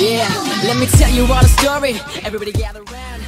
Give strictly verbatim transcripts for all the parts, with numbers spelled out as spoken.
Yeah, let me tell you all the story. Everybody gather around.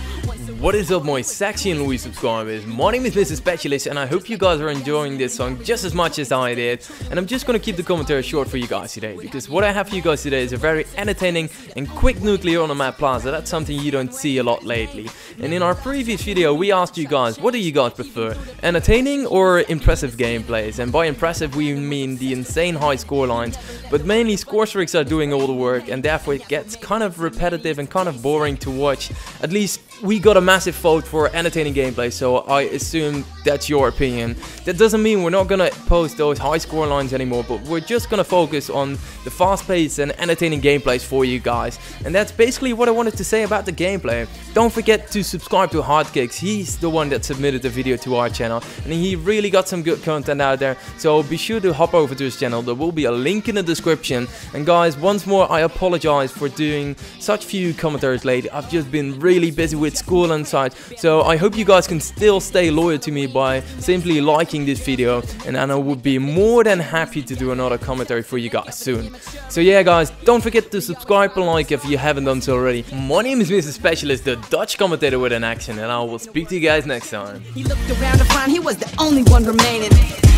What is up, my sexy and Louis subscribers? My name is Mister Specialist and I hope you guys are enjoying this song just as much as I did. And I'm just gonna keep the commentary short for you guys today, because what I have for you guys today is a very entertaining and quick nuclear on a map plaza. That's something you don't see a lot lately. And in our previous video we asked you guys, what do you guys prefer? Entertaining or impressive gameplays? And by impressive we mean the insane high score lines, but mainly score streaks are doing all the work, and therefore it gets kind of repetitive and kind of boring to watch. At least we got a massive vote for entertaining gameplay, so I assume that's your opinion. That doesn't mean we're not gonna post those high score lines anymore, but we're just gonna focus on the fast paced and entertaining gameplays for you guys. And that's basically what I wanted to say about the gameplay. Don't forget to subscribe to Hardkicks. He's the one that submitted the video to our channel, and he really got some good content out there, so be sure to hop over to his channel. There will be a link in the description. And guys, once more I apologize for doing such few commentaries lately. I've just been really busy with school and such, so I hope you guys can still stay loyal to me by simply liking this video, and I would be more than happy to do another commentary for you guys soon. So yeah guys, don't forget to subscribe and like if you haven't done so already. My name is Mister Specialist, the Dutch commentator with an accent, and I will speak to you guys next time. He looked around to find he was the only one remaining,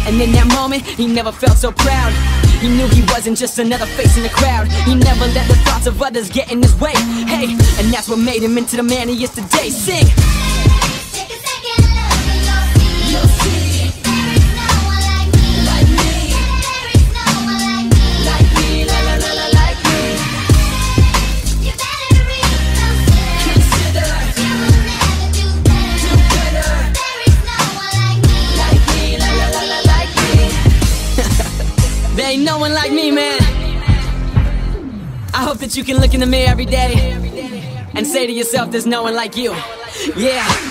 and in that moment he never felt so proud. He knew he wasn't just another face in the crowd. He never let the thoughts of others get in his way. Hey, and that's what made him into the man he is today. Sing. There ain't no one like me, man. I hope that you can look in the mirror every day and say to yourself, there's no one like you. Yeah.